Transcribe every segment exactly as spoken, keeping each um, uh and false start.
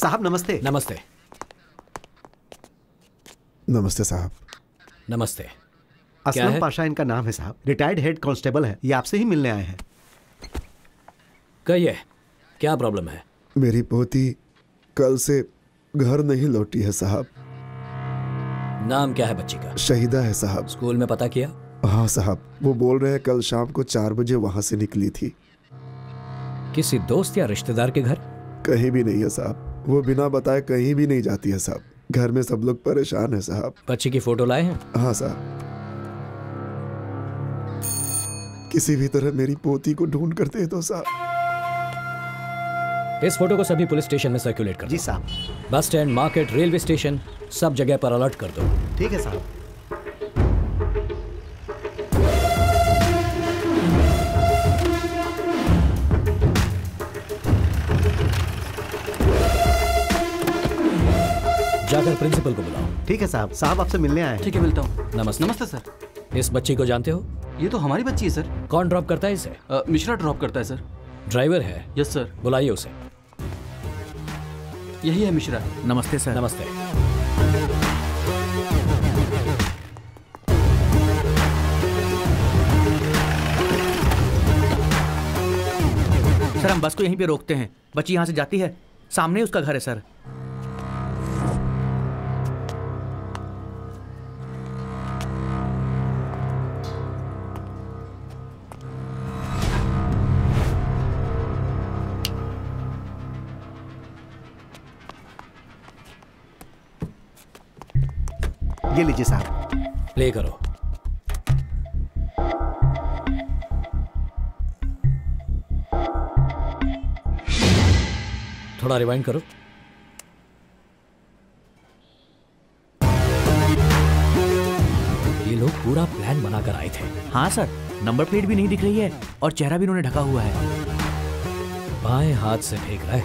साहब नमस्ते। नमस्ते। नमस्ते साहब। नमस्ते। असलम पाशा इनका नाम है साहब, रिटायर्ड हेड कांस्टेबल है। ये आपसे ही मिलने आए हैं। कहिए क्या प्रॉब्लम है? मेरी पोती कल से घर नहीं लौटी है साहब। नाम क्या है बच्ची का? शहीदा है साहब। स्कूल में पता किया? हाँ साहब, वो बोल रहे हैं कल शाम को चार बजे वहाँ से निकली थी। किसी दोस्त या रिश्तेदार के घर? कहीं भी नहीं है साहब। वो बिना बताए कहीं भी नहीं जाती है साहब। घर में सब लोग परेशान है साहब। बच्ची की फोटो लाए हैं? हाँ साहब। किसी भी तरह मेरी पोती को ढूंढ कर दे दो साहब। इस फोटो को सभी पुलिस स्टेशन में सर्कुलेट कर दो। जी साहब। Bus stand, market, railway station, सब जगह पर अलर्ट कर दो। ठीक है साहब। जाकर प्रिंसिपल को बुलाओ। ठीक है साहब। साहब आपसे मिलने आए हैं। ठीक है, मिलता हूँ। नमस्ते। नमस्ते सर। इस बच्ची को जानते हो? ये तो हमारी बच्ची है सर। कौन ड्रॉप करता है इसे? आ, मिश्रा ड्रॉप करता है सर। ड्राइवर है? Yes sir. बुलाइए उसे। यही है मिश्रा। नमस्ते सर। नमस्ते। सर हम बस को यहीं पे रोकते हैं। बच्ची यहाँ से जाती है, सामने उसका घर है सर। ये लीजिए साहब। प्ले करो। थोड़ा रिवाइंड करो। ये लोग पूरा प्लान बनाकर आए थे। हाँ सर, नंबर प्लेट भी नहीं दिख रही है और चेहरा भी इन्होंने ढका हुआ है। बाएं हाथ से फेंक रहा है।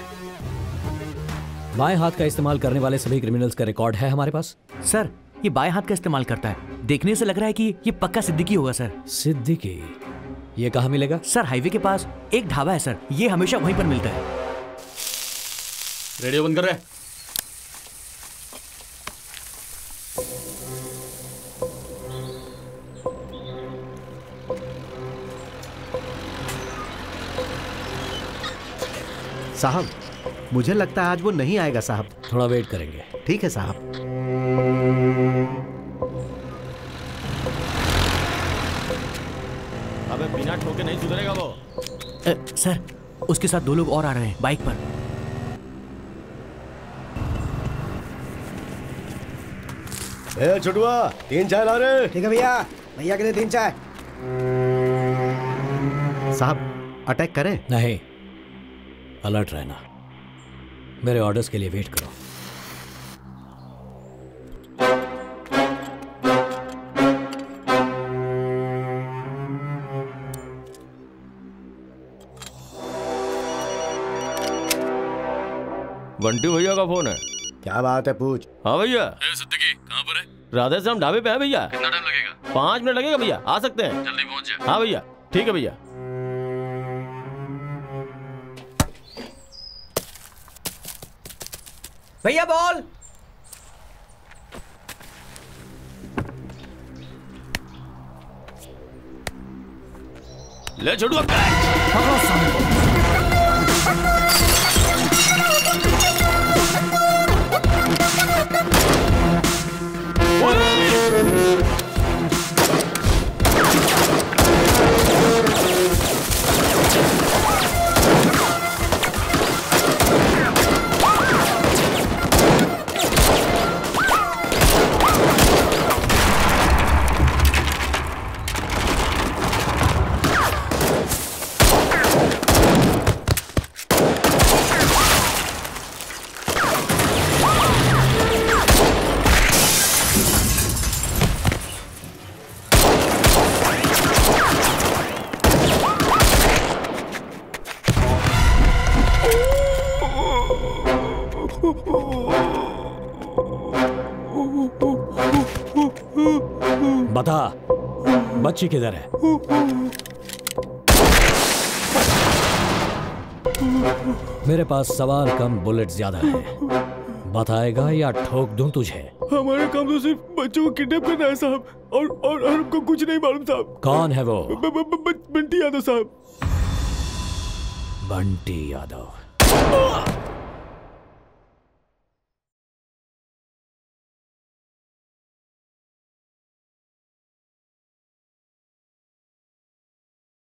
बाएं हाथ का इस्तेमाल करने वाले सभी क्रिमिनल्स का रिकॉर्ड है हमारे पास। सर ये बाएं हाथ का इस्तेमाल करता है। देखने से लग रहा है कि ये पक्का सिद्दीकी होगा सर। सिद्दीकी? ये कहाँ मिलेगा? सर हाईवे के पास एक ढाबा है सर, ये हमेशा वहीं पर मिलता है। रेडियो बंद कर रहे हैं। साहब मुझे लगता है आज वो नहीं आएगा साहब। थोड़ा वेट करेंगे। ठीक है साहब। अबे बिना ठोके नहीं सुधरेगा वो। ए, सर उसके साथ दो लोग और आ रहे हैं बाइक पर। ए छोटुआ, तीन चाय ला रहे। ठीक है भैया। भैया के लिए तीन चाय। साहब अटैक करें? नहीं, अलर्ट रहना। मेरे ऑर्डर्स के लिए वेट करो। बंटी भैया का फोन है। क्या बात है? पूछ। हाँ भैया। सिद्दीकी कहाँ पर है? राधे से हम ढाबे पे हैं भैया। कितना टाइम लगेगा? पाँच मिनट लगेगा भैया, आ सकते हैं। जल्दी पहुँच जाए। हाँ भैया ठीक है भैया। भैया बोल। ले छोड़ो। बता बच्ची किधर है? मेरे पास सवाल कम बुलेट ज्यादा है, बताएगा या ठोक दूं तुझे। हमारे काम तो सिर्फ बच्चों को किडनैप करना है साहब, और और हमको कुछ नहीं मालूम साहब। कौन है वो? बंटी यादव साहब। बंटी यादव